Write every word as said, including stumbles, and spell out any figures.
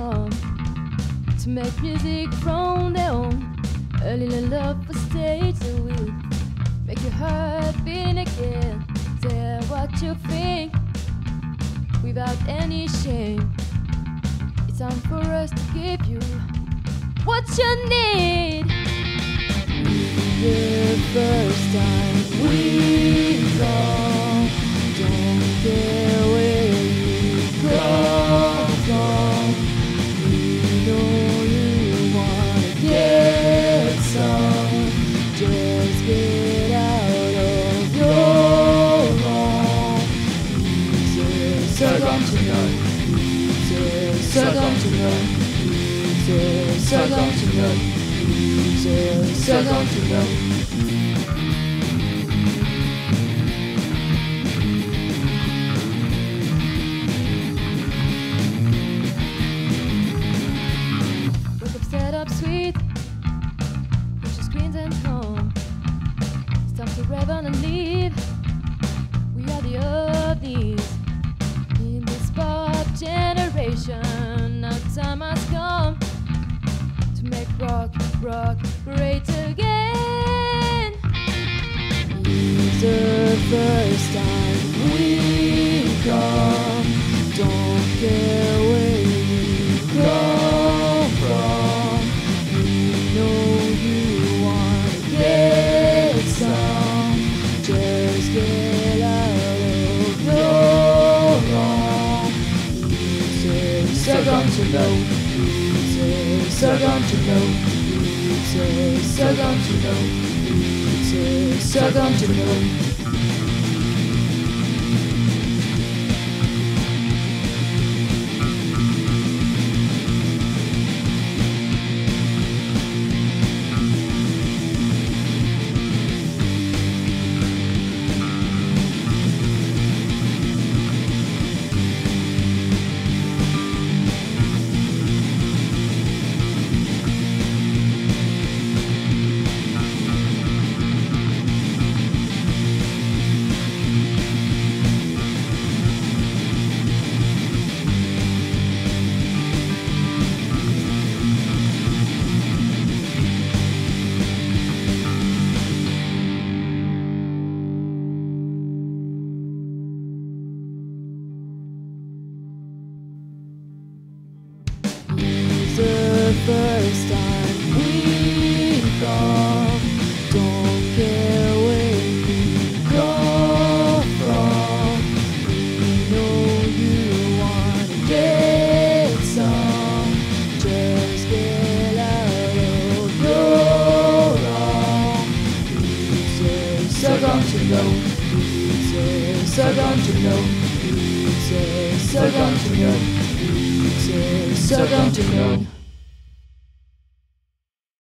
on to make music from their own. A little love for stage and will make your heart beat again. Tell what you think without any shame. It's time for us to give you what you need. The first time we go, don't care. So don't you know, so, so don't you know. Wake up, set up, sweet. Push your screens and home. It's time to rev on and leave. We are the oldies in this pop generation. Our time has come. Rock, rock, great again. It's the first time we come. Don't care where you go from. We know you want to get some. Just get out of your wrong. It's so don't you know. So don't you know, so, so don't you know, so, so don't you know. First time we come, don't care where we go from. We know you wanna get some, just get out of your wrong. It's so don't you know, it's so don't you know, it's so don't you know, it's so don't you know.